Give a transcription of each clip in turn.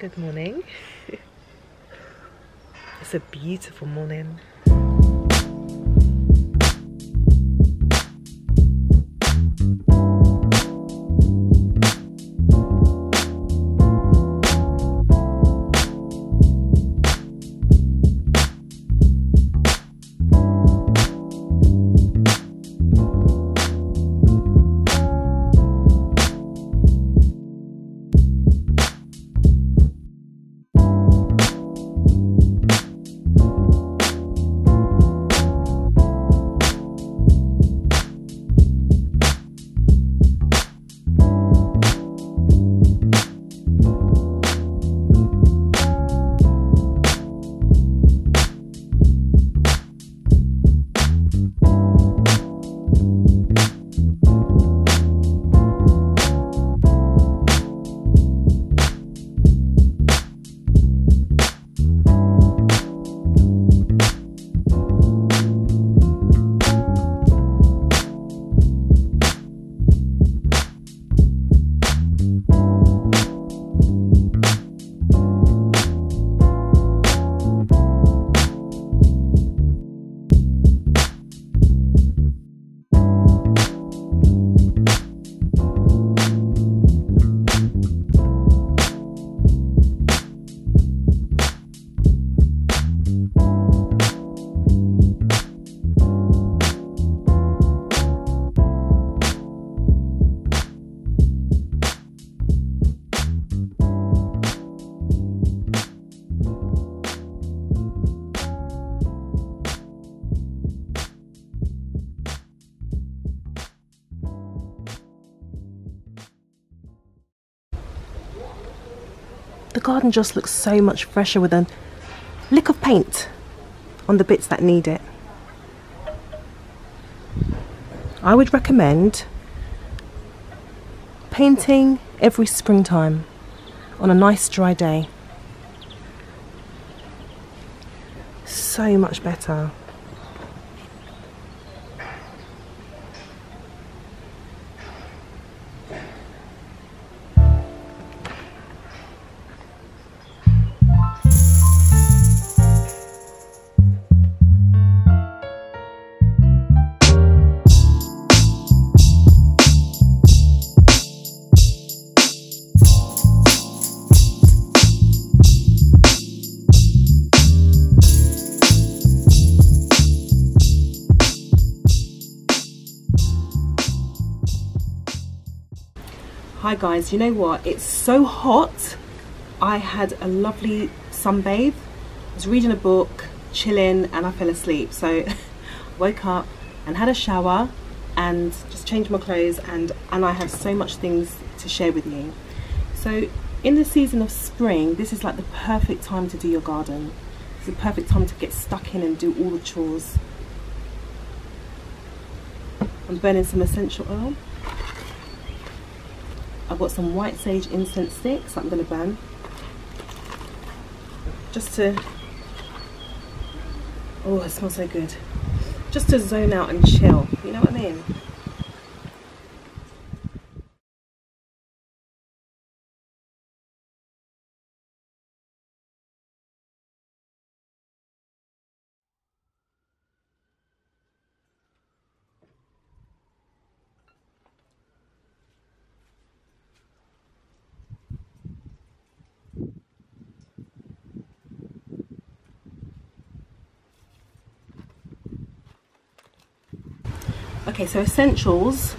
Good morning. It's a beautiful morning. The garden just looks so much fresher with a lick of paint on the bits that need it. I would recommend painting every springtime on a nice dry day. So much better. Hi guys, you know what, it's so hot. I had a lovely sunbathe, I was reading a book, chilling, and I fell asleep. So woke up and had a shower and just changed my clothes, and I have so much things to share with you. So in the season of spring, this is like the perfect time to do your garden. It's the perfect time to get stuck in and do all the chores. I'm burning some essential oil. I've got some white sage incense sticks that I'm going to burn just to, oh it smells so good, just to zone out and chill, you know what I mean? Okay, so essentials,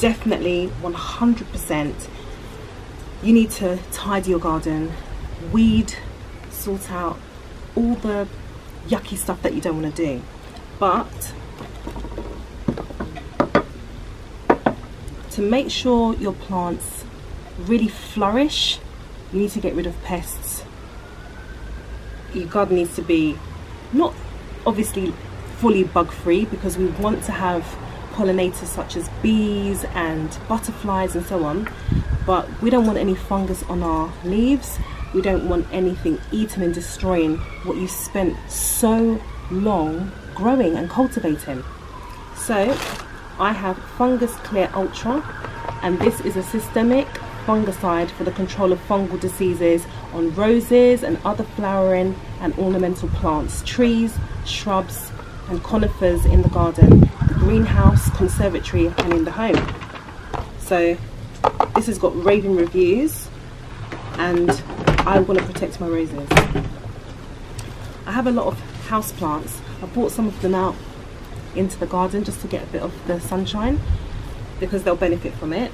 definitely 100%. You need to tidy your garden, weed, sort out all the yucky stuff that you don't want to do. But to make sure your plants really flourish, you need to get rid of pests. Your garden needs to be not obviously fully bug-free, because we want to have pollinators such as bees and butterflies and so on, but we don't want any fungus on our leaves. We don't want anything eating and destroying what you spent so long growing and cultivating. So I have Fungus Clear Ultra, and this is a systemic fungicide for the control of fungal diseases on roses and other flowering and ornamental plants, trees, shrubs and conifers in the garden, the greenhouse, conservatory and in the home. So this has got raving reviews and I want to protect my roses. I have a lot of houseplants. I brought some of them out into the garden just to get a bit of the sunshine because they'll benefit from it.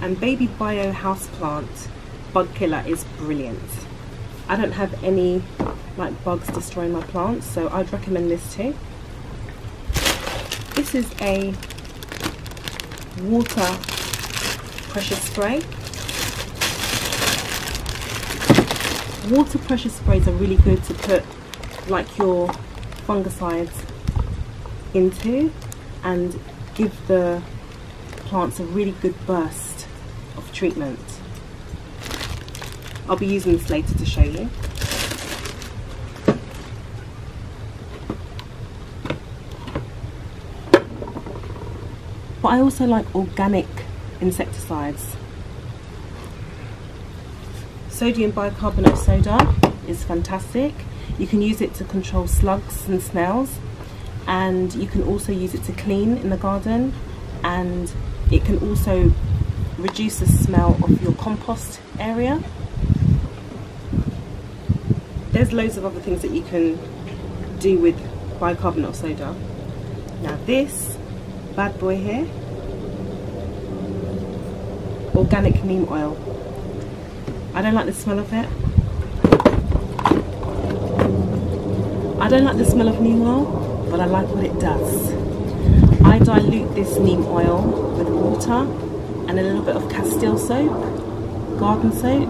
And Baby Bio Houseplant Bug Killer is brilliant. I don't have any like bugs destroying my plants, so I'd recommend this too. This is a water pressure spray. Water pressure sprays are really good to put like your fungicides into and give the plants a really good burst of treatment. I'll be using this later to show you. But I also like organic insecticides. Sodium bicarbonate soda is fantastic. You can use it to control slugs and snails, and you can also use it to clean in the garden, and it can also reduce the smell of your compost area. There's loads of other things that you can do with bicarbonate of soda. Now this bad boy here, organic neem oil. I don't like the smell of it. I don't like the smell of neem oil, but I like what it does. I dilute this neem oil with water and a little bit of Castile soap, garden soap,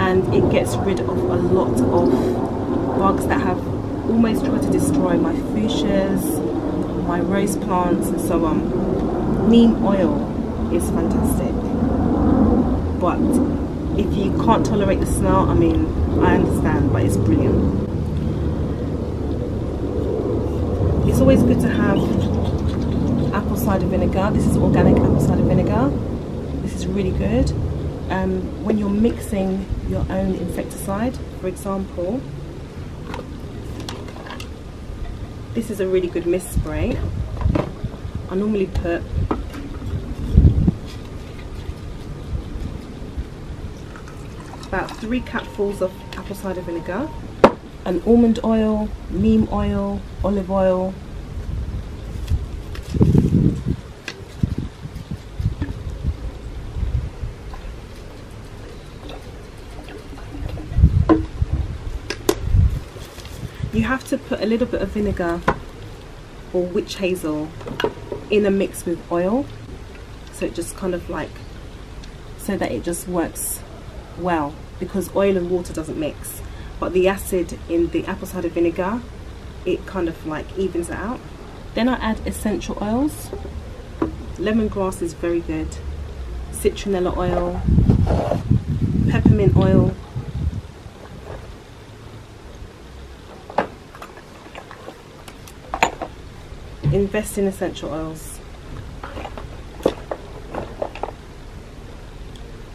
and it gets rid of a lot of bugs that have almost tried to destroy my fuchsias, my rose plants and so on. Neem oil is fantastic, but if you can't tolerate the smell, I mean, I understand, but it's brilliant. It's always good to have apple cider vinegar. This is organic apple cider vinegar. This is really good. When you're mixing your own insecticide, for example, this is a really good mist spray. I normally put about 3 capfuls of apple cider vinegar, an almond oil, neem oil, olive oil, you have to put a little bit of vinegar or witch hazel in a mix with oil, so it just kind of like, so that it just works well, because oil and water doesn't mix. But the acid in the apple cider vinegar, it kind of like evens it out. Then I add essential oils. Lemongrass is very good. Citronella oil, peppermint oil. Invest in essential oils.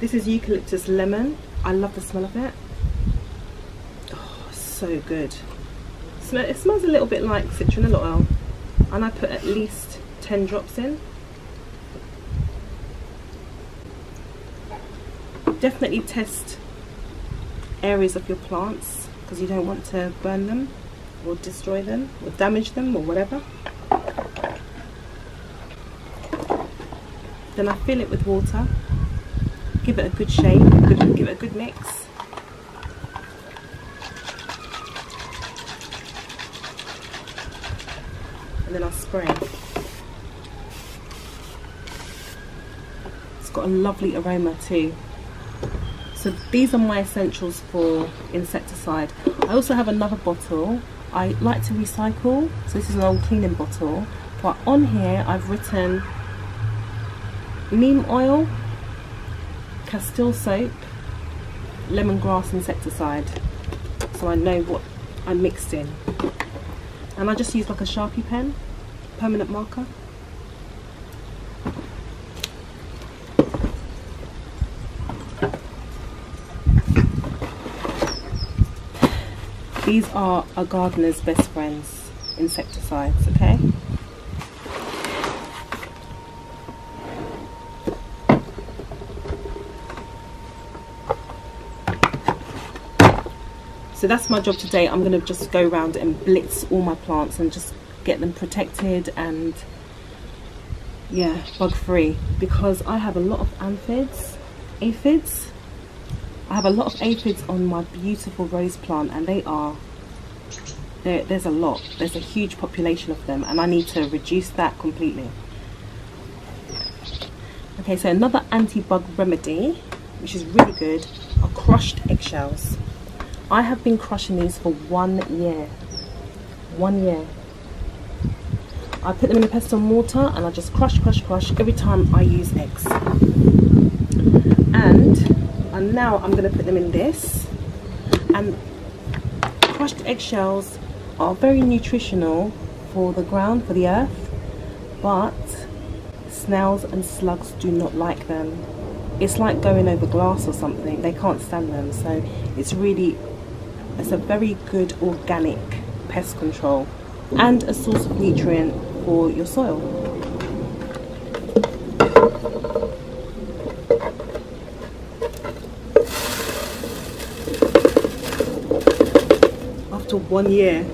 This is eucalyptus lemon. I love the smell of it. So good. It smells a little bit like citronella oil, and I put at least 10 drops in. Definitely test areas of your plants because you don't want to burn them or destroy them or damage them or whatever. Then I fill it with water, give it a good shake, give it a good mix. Then I'll spray. It's got a lovely aroma too. So these are my essentials for insecticide. I also have another bottle. I like to recycle, so this is an old cleaning bottle, but on here I've written neem oil, Castile soap, lemongrass insecticide, so I know what I mixed in. And I just use like a Sharpie pen, permanent marker. These are a gardener's best friends, insecticides, okay? So that's my job today. I'm going to just go around and blitz all my plants and just get them protected and, yeah, bug free, because I have a lot of aphids. I have a lot of aphids on my beautiful rose plant, and they are, there's a lot, there's a huge population of them, and I need to reduce that completely. Okay, so another anti-bug remedy, which is really good, are crushed eggshells. I have been crushing these for 1 year. 1 year. I put them in a pestle and mortar and I just crush every time I use eggs. And now I'm going to put them in this. And crushed eggshells are very nutritional for the ground, for the earth, but snails and slugs do not like them. It's like going over glass or something. They can't stand them. So it's a very good organic pest control and a source of nutrient for your soil. After 1 year.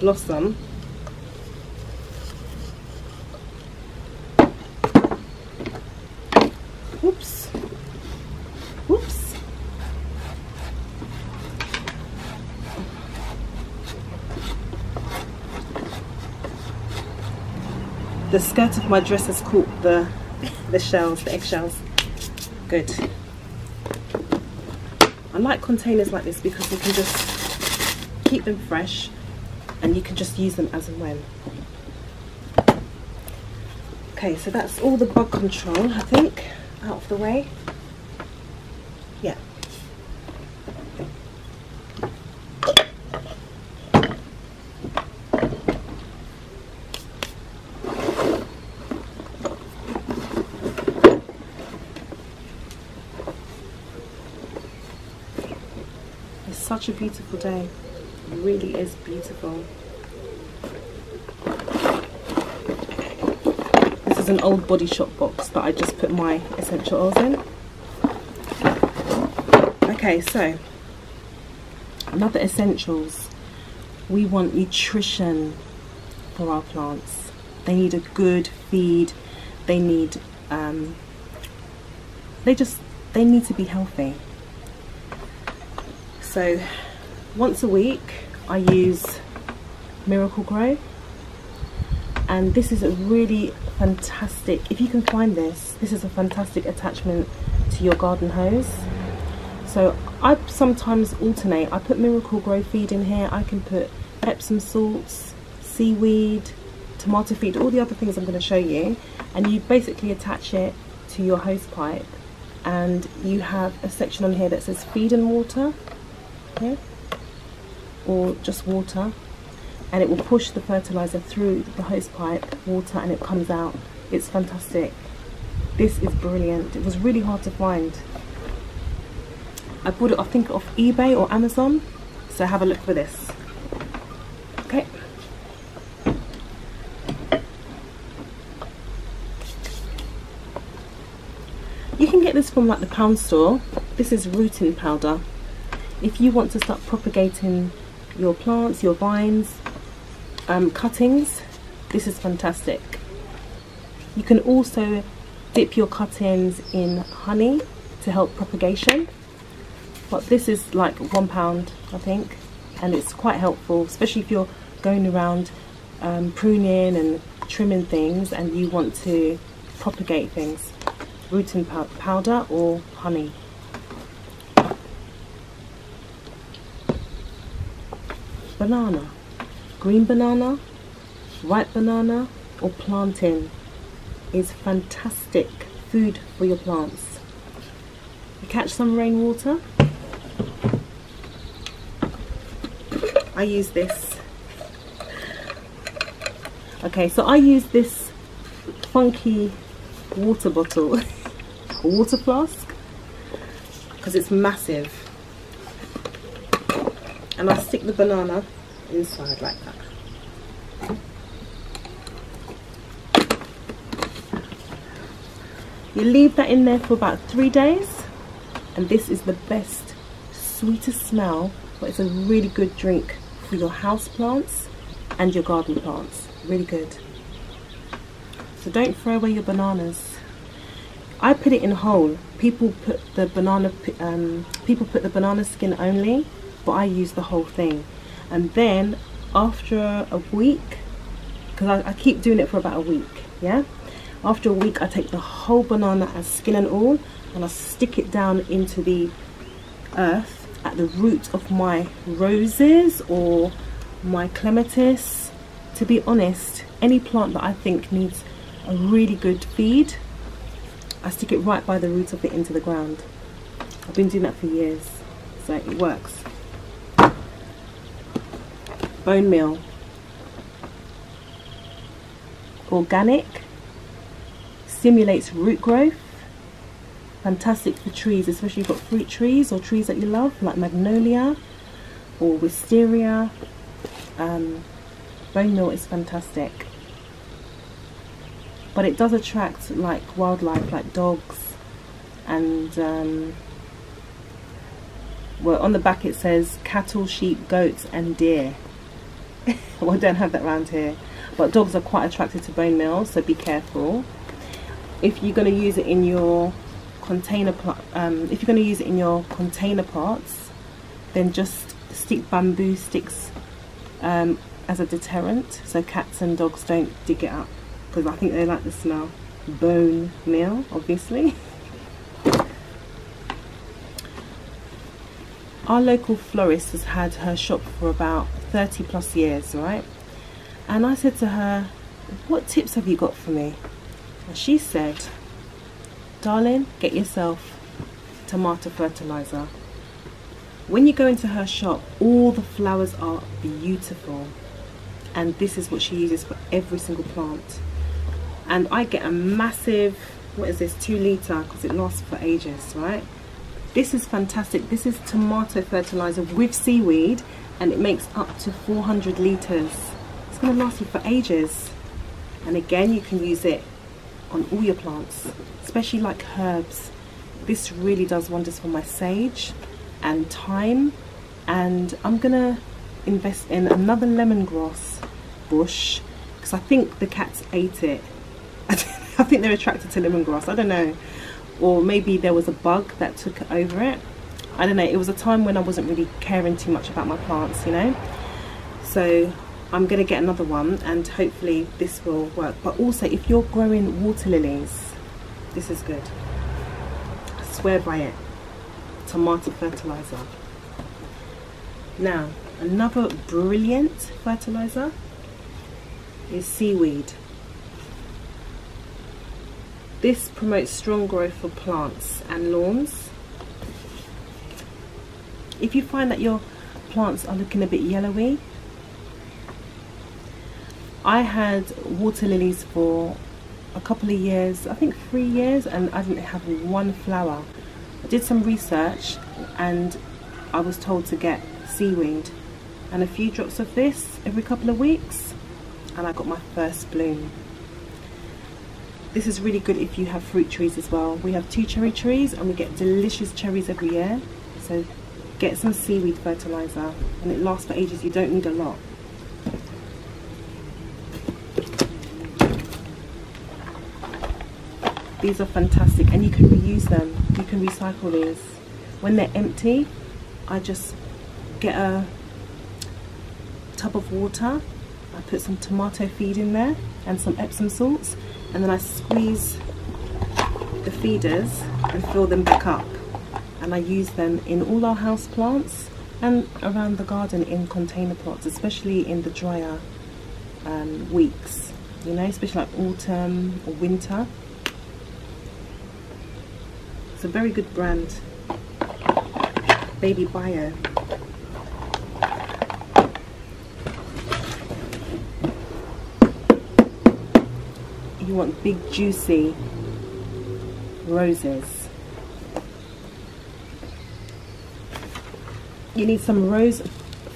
Lost them. Oops. Oops. The skirt of my dress has caught the eggshells. Good. I like containers like this because you can just keep them fresh. And you can just use them as and when. Okay, so that's all the bug control, I think, out of the way. Yeah. It's such a beautiful day. It really is beautiful. This is an old Body Shop box that I just put my essential oils in. Okay, so another essentials. We want nutrition for our plants. They need a good feed. They need they need to be healthy. So once a week I use Miracle-Gro, and this is a really fantastic, if you can find this, this is a fantastic attachment to your garden hose. So I sometimes alternate. I put Miracle-Gro feed in here. I can put Epsom salts, seaweed, tomato feed, all the other things I'm going to show you, and you basically attach it to your hose pipe, and you have a section on here that says feed and water here, or just water, and it will push the fertilizer through the hose pipe water and it comes out. It's fantastic. This is brilliant. It was really hard to find. I bought it, I think, off eBay or Amazon, so have a look for this. Okay, you can get this from like the pound store. This is rooting powder. If you want to start propagating your plants, your vines, cuttings, this is fantastic. You can also dip your cuttings in honey to help propagation, but this is like £1 I think, and it's quite helpful, especially if you're going around pruning and trimming things and you want to propagate things. Rooting powder or honey. Banana, green banana, Ripe banana or plantain is fantastic food for your plants. You catch some rainwater. I use this. Okay, so I use this funky water bottle, water flask, because it's massive, and I stick the banana inside like that. You leave that in there for about 3 days, and this is the best, sweetest smell, but it's a really good drink for your house plants and your garden plants. Really good. So don't throw away your bananas. I put it in whole. People put the banana skin only, but I use the whole thing. And then after a week, because I keep doing it for about a week, yeah? After a week, I take the whole banana as skin and all, and I stick it down into the earth at the root of my roses or my clematis. To be honest, any plant that I think needs a really good feed, I stick it right by the root of it into the ground. I've been doing that for years, so it works. Bone meal, organic, stimulates root growth, fantastic for trees, especially if you've got fruit trees or trees that you love, like magnolia or wisteria. Bone meal is fantastic, but it does attract like wildlife, like dogs, and well, on the back it says cattle, sheep, goats and deer. Well, I don't have that around here, but dogs are quite attracted to bone meal, so be careful. If you're going to use it in your container, parts, then just stick bamboo sticks as a deterrent, so cats and dogs don't dig it up, because I think they like the smell. Bone meal, obviously. Our local florist has had her shop for about 30 plus years, right? And I said to her, "What tips have you got for me?" And she said, "Darling, get yourself tomato fertilizer." When you go into her shop, all the flowers are beautiful, and this is what she uses for every single plant. And I get a massive, what is this, 2 litre, because it lasts for ages, right? This is fantastic. This is tomato fertilizer with seaweed, and it makes up to 400 litres. It's going to last you for ages. And again, you can use it on all your plants, especially like herbs. This really does wonders for my sage and thyme, and I'm gonna invest in another lemongrass bush, because I think the cats ate it. I think they're attracted to lemongrass, I don't know, or maybe there was a bug that took over it, I don't know. It was a time when I wasn't really caring too much about my plants, you know, so I'm going to get another one, and hopefully this will work. But also, if you're growing water lilies, this is good. I swear by it. Tomato fertilizer. Now, another brilliant fertilizer is seaweed. This promotes strong growth for plants and lawns. If you find that your plants are looking a bit yellowy, I had water lilies for a couple of years, I think 3 years, and I didn't have one flower. I did some research and I was told to get seaweed and a few drops of this every couple of weeks, and I got my first bloom. This is really good if you have fruit trees as well. We have 2 cherry trees and we get delicious cherries every year, so get some seaweed fertilizer, and it lasts for ages. You don't need a lot. These are fantastic, and you can reuse them, you can recycle these. When they're empty, I just get a tub of water, I put some tomato feed in there and some Epsom salts, and then I squeeze the feeders and fill them back up, and I use them in all our house plants and around the garden in container pots, especially in the drier weeks, you know, especially like autumn or winter. It's a very good brand, Baby Bio. You want big juicy roses. You need some rose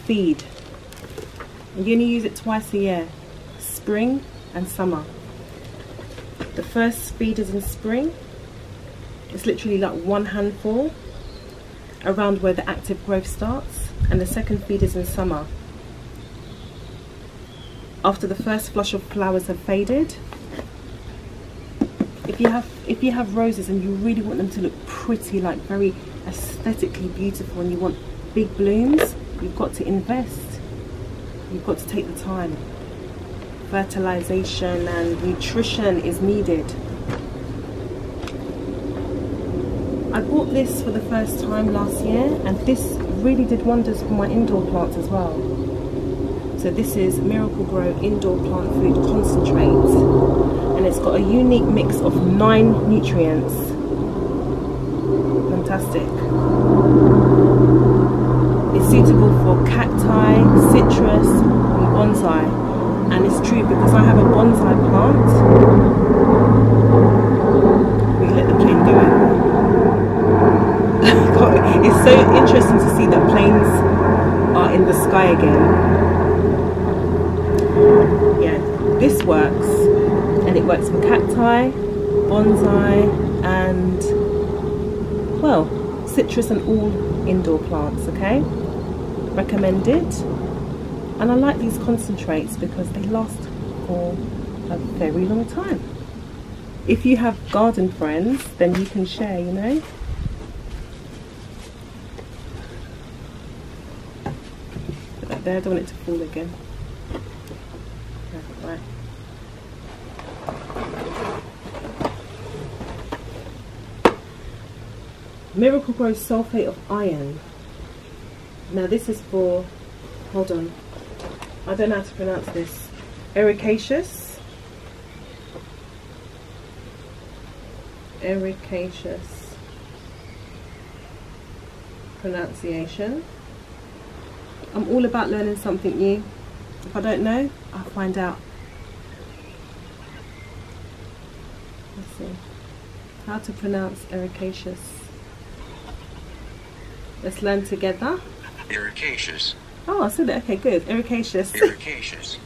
feed. You're going to use it twice a year, spring and summer. The first feed is in spring. It's literally like one handful around where the active growth starts, and the second feed is in summer. After the first flush of flowers have faded. If you have roses and you really want them to look pretty, like very aesthetically beautiful, and you want big blooms, you've got to invest. You've got to take the time. Fertilization and nutrition is needed. I bought this for the first time last year, and this really did wonders for my indoor plants as well. So this is Miracle-Gro Indoor Plant Food Concentrate. And it's got a unique mix of 9 nutrients. Fantastic. It's suitable for cacti, citrus and bonsai. And it's true because I have a bonsai plant. We let the plane go in. God, it's so interesting to see that planes are in the sky again. Yeah, this works. And it works for cacti, bonsai and, well, citrus and all indoor plants, okay? Recommended. And I like these concentrates because they last for a very long time. If you have garden friends, then you can share, you know? Put that there, I don't want it to fall again. Right. Miracle-Gro sulfate of iron. Now this is for, hold on, I don't know how to pronounce this. Ericaceous. Ericaceous pronunciation. I'm all about learning something new. If I don't know, I'll find out. Let's see how to pronounce Ericaceous. Let's learn together. Ericaceous. Oh, I said it. Okay, good. Ericaceous. Ericaceous.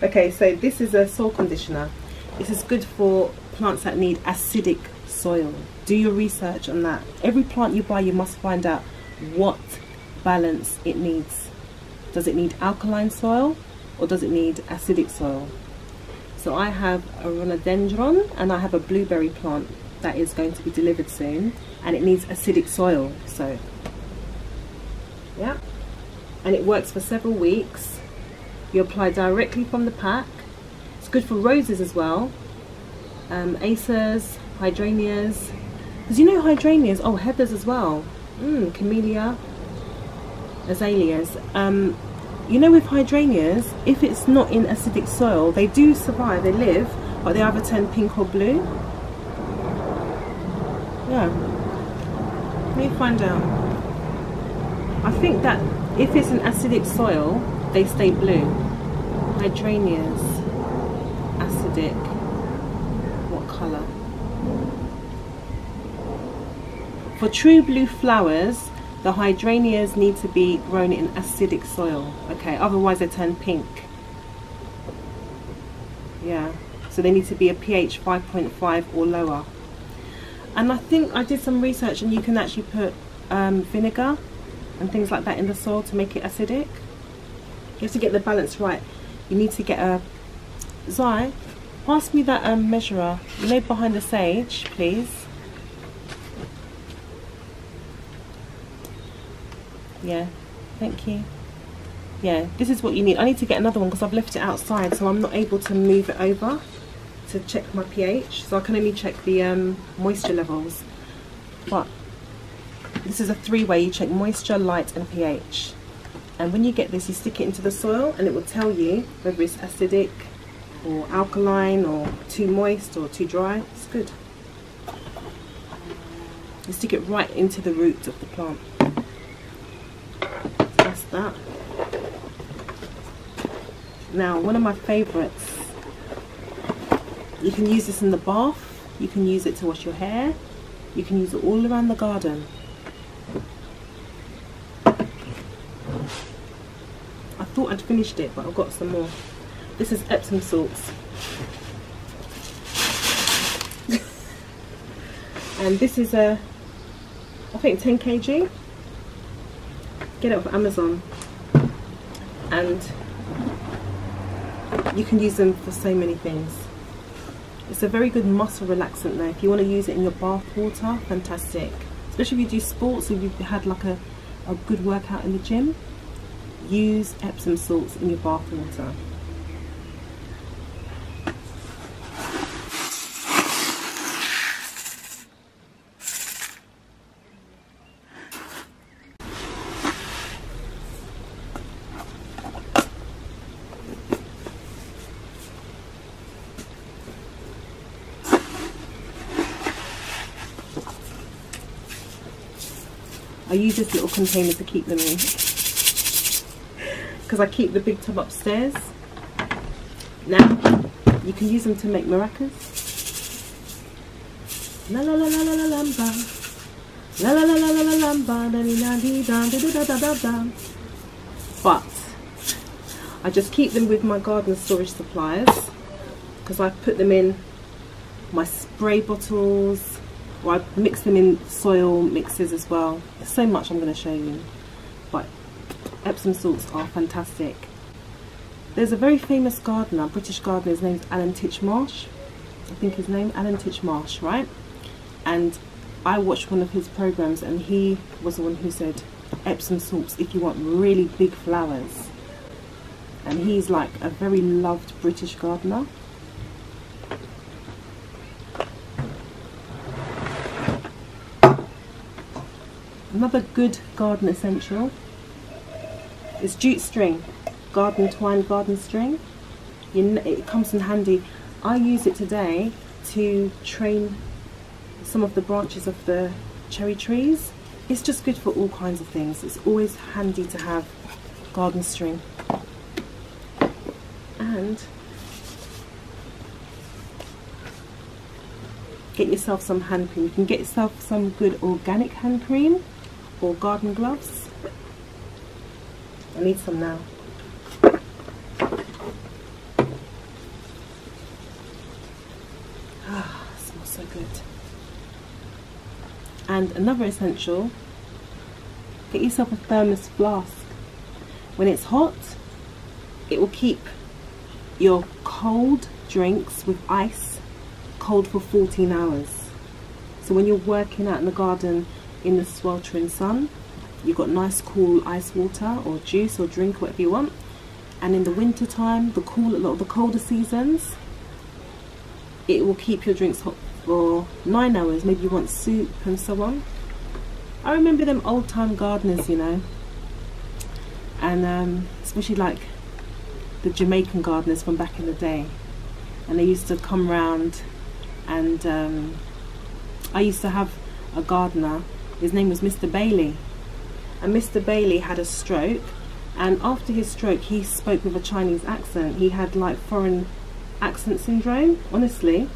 Okay, so this is a soil conditioner. This is good for plants that need acidic soil. Do your research on that. Every plant you buy, you must find out what balance it needs. Does it need alkaline soil or does it need acidic soil? So I have a rhododendron and I have a blueberry plant that is going to be delivered soon, and it needs acidic soil, so yeah. And it works for several weeks. You apply directly from the pack. It's good for roses as well, aces, hydrangeas, because you know hydrangeas, oh, heathers as well, camellia, azaleas. You know, with hydrangeas, if it's not in acidic soil, they do survive, they live, but they either turn pink or blue. Yeah, let me find out. I think that if it's an acidic soil, they stay blue. Hydrangeas, acidic, what colour? For true blue flowers, the hydrangeas need to be grown in acidic soil. Okay, otherwise they turn pink. Yeah, so they need to be a pH 5.5 or lower. And I think I did some research, and you can actually put vinegar and things like that in the soil to make it acidic. You have to get the balance right. You need to get a... Zai, pass me that measurer. You know, behind the sage, please. Yeah, thank you. Yeah, this is what you need. I need to get another one because I've left it outside, so I'm not able to move it over to check my pH, so I can only check the moisture levels. But this is a three-way, you check moisture, light and pH. And when you get this, you stick it into the soil and it will tell you whether it's acidic or alkaline or too moist or too dry. It's good. You stick it right into the roots of the plant. So that's that. Now, one of my favourites, you can use this in the bath, you can use it to wash your hair, you can use it all around the garden. I thought I'd finished it, but I've got some more. This is Epsom salts. And this is a, I think 10 kg. Get it off Amazon. And you can use them for so many things. It's a very good muscle relaxant though. If you want to use it in your bath water, fantastic. Especially if you do sports, if you've had like a good workout in the gym, use Epsom salts in your bath water. I use this little container to keep them in because I keep the big tub upstairs. Now, you can use them to make maracas. La la la la la la lamba. La la la la la la lamba. Da da da da da da. But I just keep them with my garden storage suppliers because I put them in my spray bottles. Or I mix them in soil mixes as well. There's so much I'm going to show you, but Epsom salts are fantastic. There's a very famous gardener, British gardener, his name's Alan Titchmarsh. I think his name, Alan Titchmarsh, right? And I watched one of his programs and he was the one who said Epsom salts if you want really big flowers. And he's like a very loved British gardener. Another good garden essential is jute string, garden twine, garden string. It comes in handy. I use it today to train some of the branches of the cherry trees. It's just good for all kinds of things. It's always handy to have garden string. And get yourself some hand cream. You can get yourself some good organic hand cream. Or garden gloves. I need some now. Ah, it smells so good. And another essential, get yourself a thermos flask. When it's hot, it will keep your cold drinks with ice cold for 14 hours. So when you're working out in the garden, in the sweltering sun, you've got nice cool ice water or juice or drink, whatever you want. And in the winter time, a lot of the colder seasons, it will keep your drinks hot for 9 hours. Maybe you want soup and so on. I remember them old time gardeners, you know, and especially like the Jamaican gardeners from back in the day, and they used to come round, and I used to have a gardener. His name was Mr. Bailey, and Mr. Bailey had a stroke, and after his stroke he spoke with a Chinese accent. He had like foreign accent syndrome, honestly,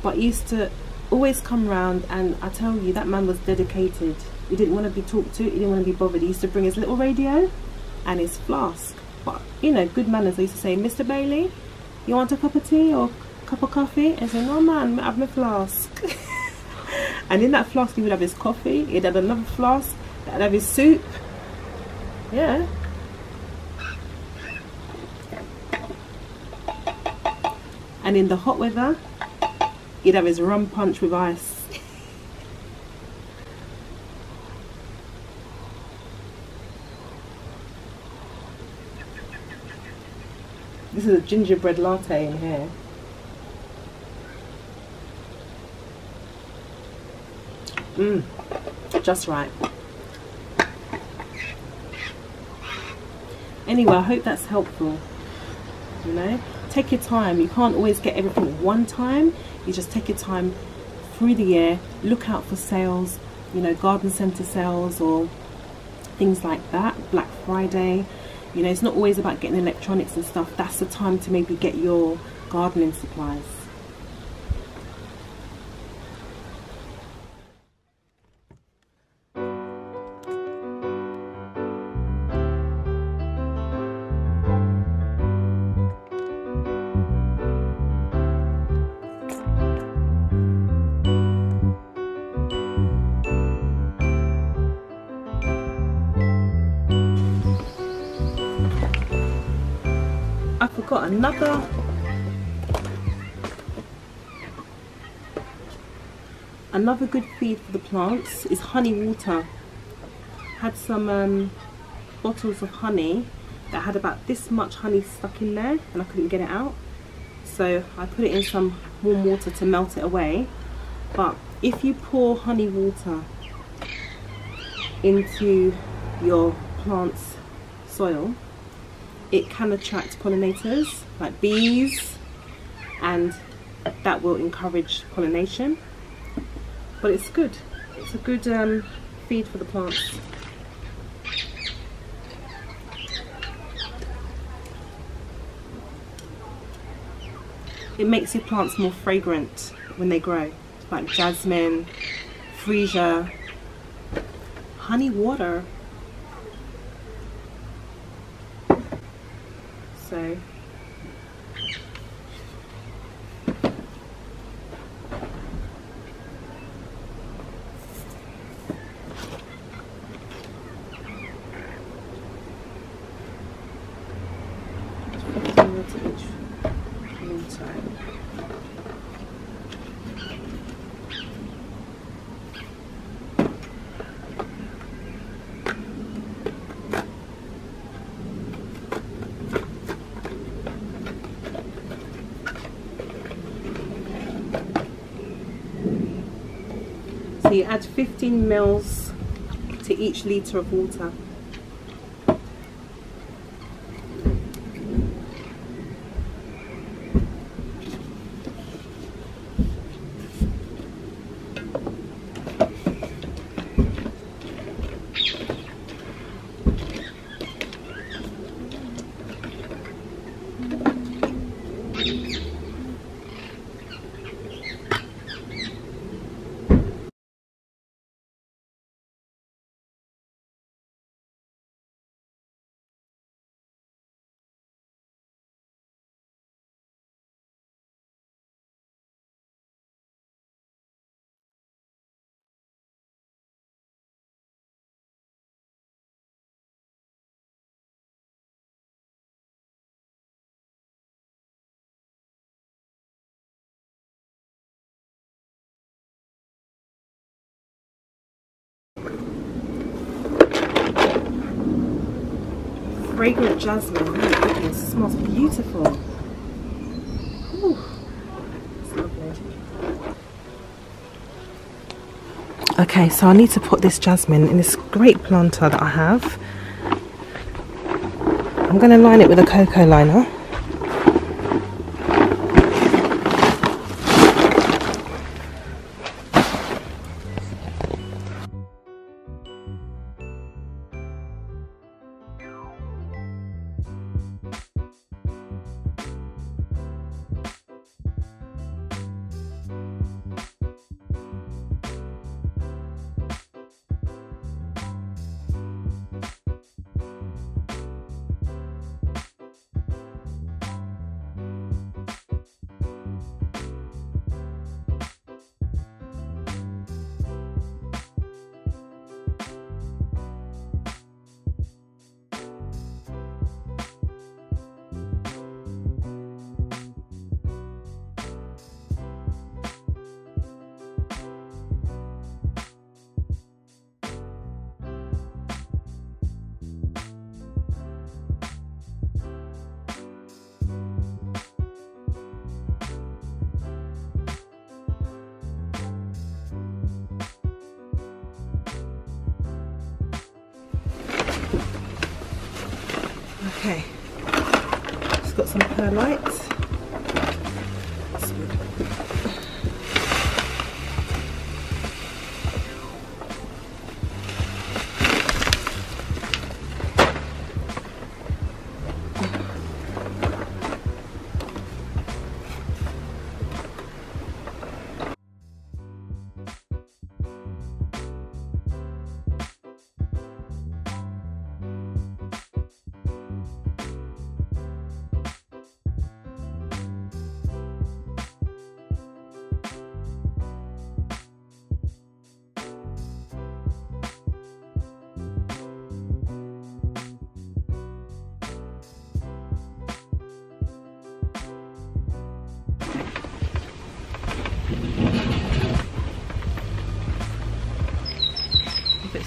but he used to always come round, and I tell you, that man was dedicated. He didn't want to be talked to, he didn't want to be bothered. He used to bring his little radio and his flask, but you know, good manners. I used to say, Mr. Bailey, you want a cup of tea or a cup of coffee? And he said, no man, I have my flask. And in that flask he would have his coffee, he'd have another flask, that'd have his soup. Yeah. And in the hot weather, he'd have his rum punch with ice. This is a gingerbread latte in here. Just right. Anyway, I hope that's helpful. You know, take your time. You can't always get everything at one time. You just take your time through the year. Look out for sales, you know, garden centre sales or things like that, Black Friday. You know, it's not always about getting electronics and stuff. That's the time to maybe get your gardening supplies. Got another good feed for the plants is honey water. Had some bottles of honey that had about this much honey stuck in there and I couldn't get it out, so I put it in some warm water to melt it away. But if you pour honey water into your plant's soil, it can attract pollinators like bees, and that will encourage pollination. But it's good, it's a good feed for the plants. It makes your plants more fragrant when they grow, like jasmine, freesia, honey water. So you add 15 mils to each litre of water. Fragrant jasmine, oh my goodness, it smells beautiful. Ooh, it's lovely. Okay, so I need to put this jasmine in this great planter that I have. I'm going to line it with a cocoa liner. Okay, just got some perlite.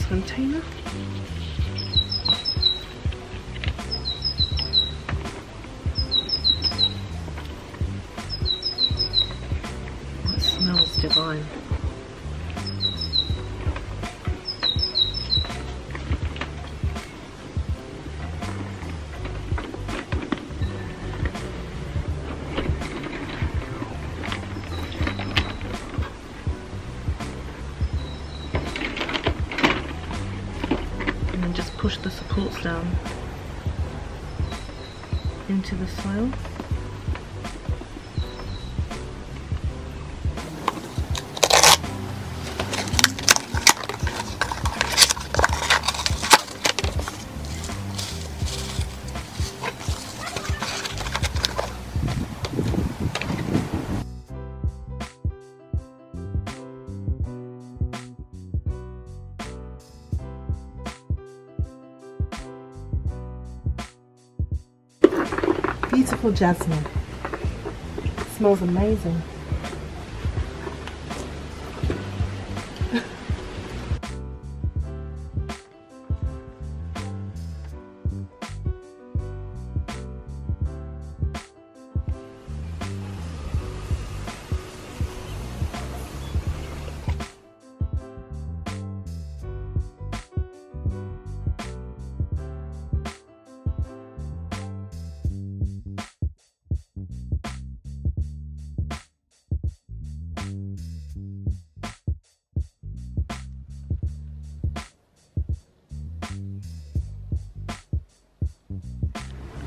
Container. Oh, it smells divine. Push the supports down into the soil. Beautiful jasmine. It smells amazing.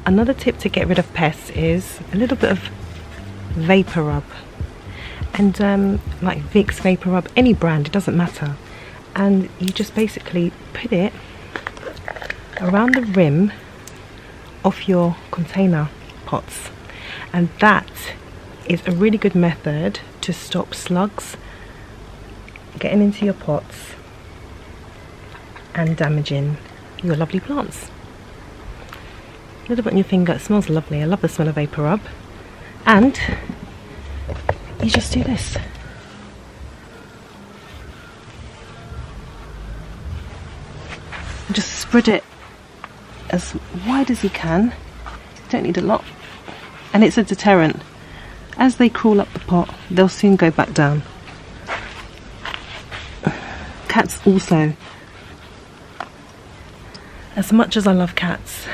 Another tip to get rid of pests is a little bit of vapor rub, and like Vicks VapoRub, any brand, it doesn't matter. And you just basically put it around the rim of your container pots, and that is a really good method to stop slugs getting into your pots and damaging your lovely plants. A little bit on your finger, it smells lovely. I love the smell of vapor rub. And you just do this. Just spread it as wide as you can. You don't need a lot. And it's a deterrent. As they crawl up the pot, they'll soon go back down. Cats also. As much as I love cats,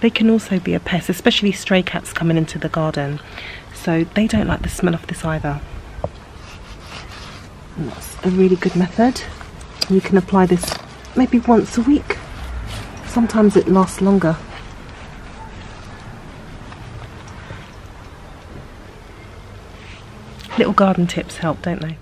they can also be a pest, especially stray cats coming into the garden. So they don't like the smell of this either. And that's a really good method. You can apply this maybe once a week. Sometimes it lasts longer. Little garden tips help, don't they?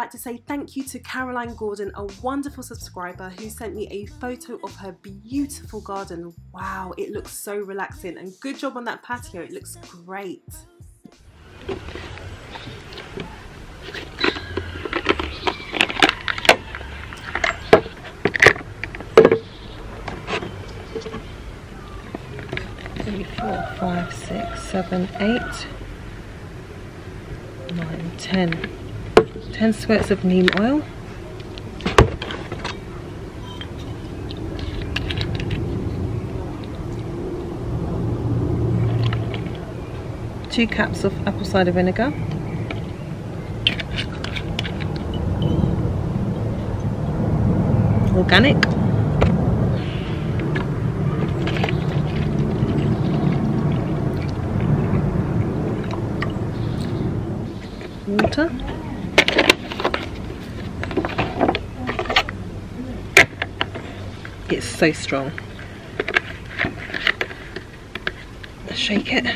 like to say thank you to Caroline Gordon, a wonderful subscriber who sent me a photo of her beautiful garden. Wow, it looks so relaxing, and good job on that patio, it looks great. Three, four, five, six, seven, eight, 9, 10. 10 squirts of neem oil. Two cups of apple cider vinegar. Organic. Water. It's so strong. Shake it.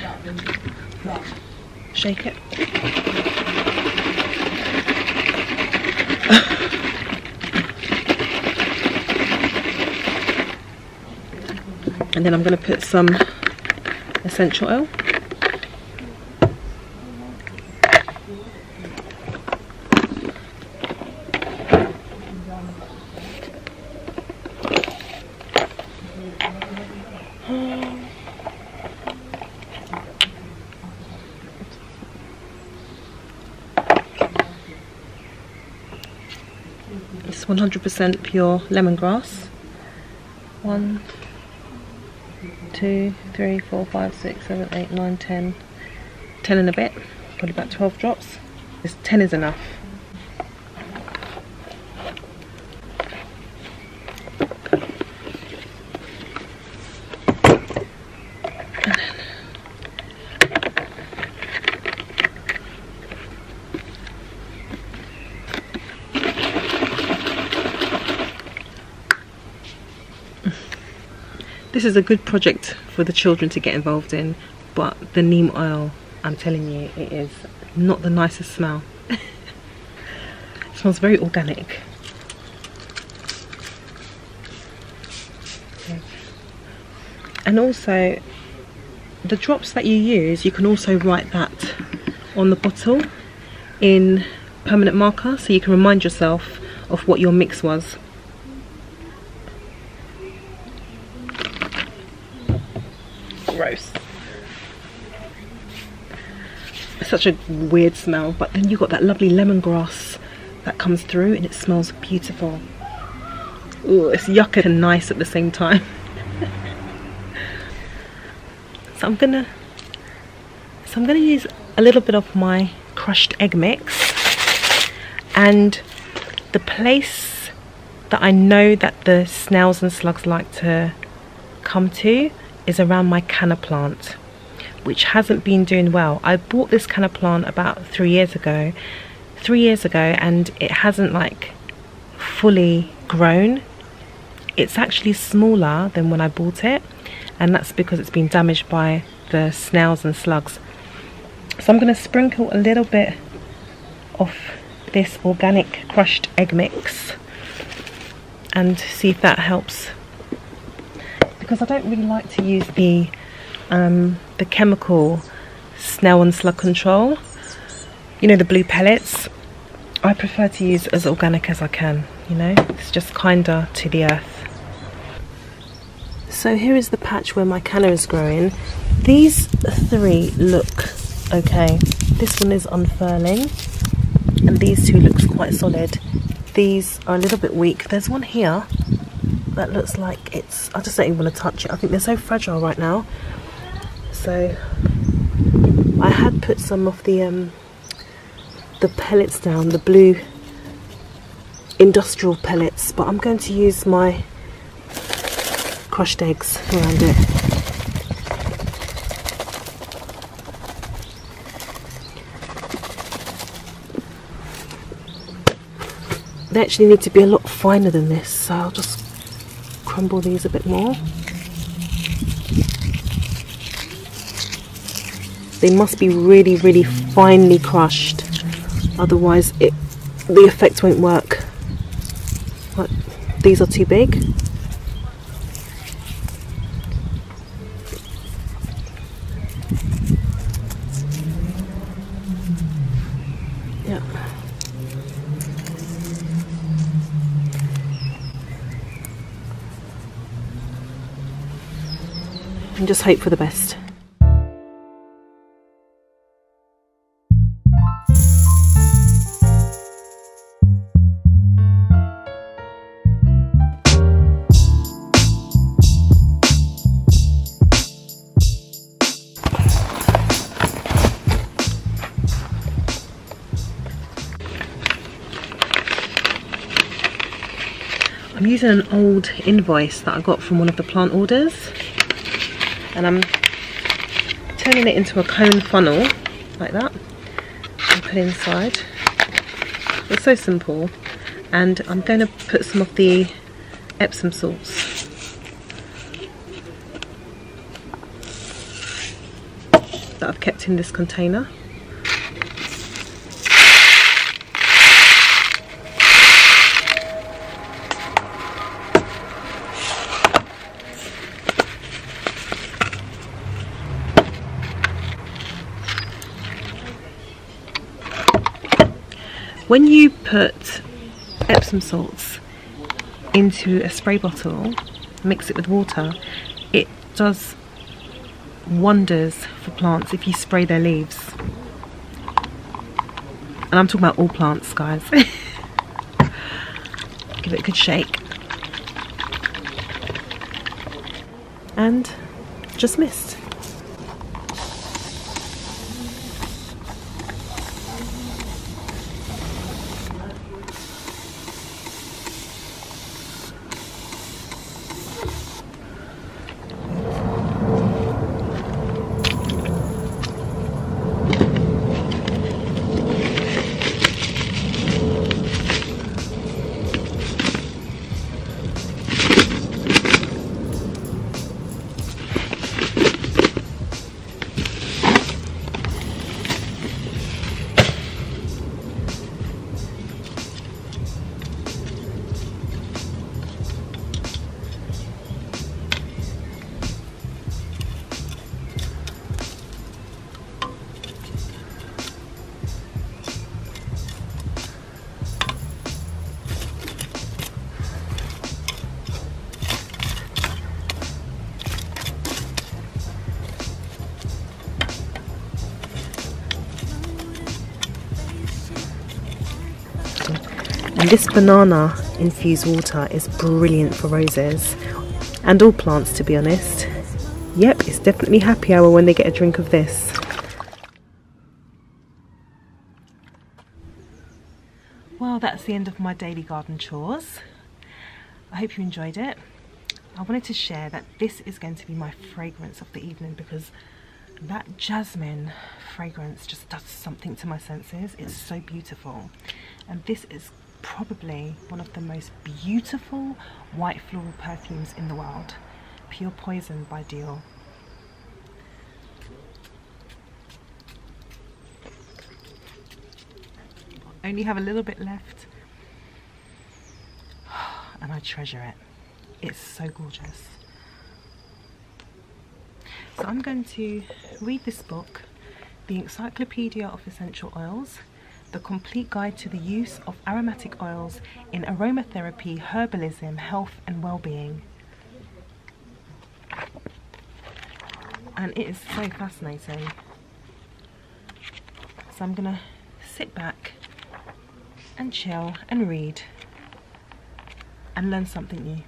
Shake it. And then I'm going to put some essential oil. It's 100% pure lemongrass. 1, 2, 3, 4, 5, 6, 7, 8, 9, 10. 10 and a bit, probably about 12 drops. This 10 is enough. This is a good project for the children to get involved in, but the neem oil, I'm telling you, it is not the nicest smell. It smells very organic. Okay. And also, the drops that you use, you can also write that on the bottle in permanent marker, so you can remind yourself of what your mix was. Gross. It's such a weird smell, but then you've got that lovely lemongrass that comes through and it smells beautiful. Ooh, it's yucky and nice at the same time. So I'm gonna use a little bit of my crushed egg mix, and the place that I know that the snails and slugs like to come to is around my canna plant, which hasn't been doing well. I bought this canna plant about 3 years ago, and it hasn't like fully grown. It's actually smaller than when I bought it, and that's because it's been damaged by the snails and slugs. So I'm going to sprinkle a little bit of this organic crushed egg mix and see if that helps, because I don't really like to use the chemical snail and slug control, you know, the blue pellets. I prefer to use as organic as I can, you know, it's just kinder to the earth. So here is the patch where my canna is growing. These three look okay. This one is unfurling, and these two look quite solid. These are a little bit weak. There's one here that looks like it's, I just don't even want to touch it. I think they're so fragile right now. So I had put some of the pellets down, the blue industrial pellets, but I'm going to use my crushed eggs around it. They actually need to be a lot finer than this, so I'll just crumble these a bit more. They must be really, really finely crushed, otherwise it the effect won't work. What? These are too big. Yeah. And just hope for the best. I'm using an old invoice that I got from one of the plant orders, and I'm turning it into a cone funnel like that and put it inside. It's so simple. And I'm going to put some of the Epsom salts. That I've kept in this container. When you put Epsom salts into a spray bottle, mix it with water, it does wonders for plants if you spray their leaves. And I'm talking about all plants, guys. Give it a good shake. And just mist. And this banana infused water is brilliant for roses and all plants, to be honest. Yep, it's definitely happy hour when they get a drink of this. Well, that's the end of my daily garden chores. I hope you enjoyed it. I wanted to share that this is going to be my fragrance of the evening, because that jasmine fragrance just does something to my senses. It's so beautiful. And this is probably one of the most beautiful white floral perfumes in the world. Pure Poison by Dior. I only have a little bit left, and I treasure it. It's so gorgeous. So I'm going to read this book, The Encyclopedia of Essential Oils, the complete guide to the use of aromatic oils in aromatherapy, herbalism, health and well-being. And it is so fascinating. So I'm gonna sit back and chill and read and learn something new.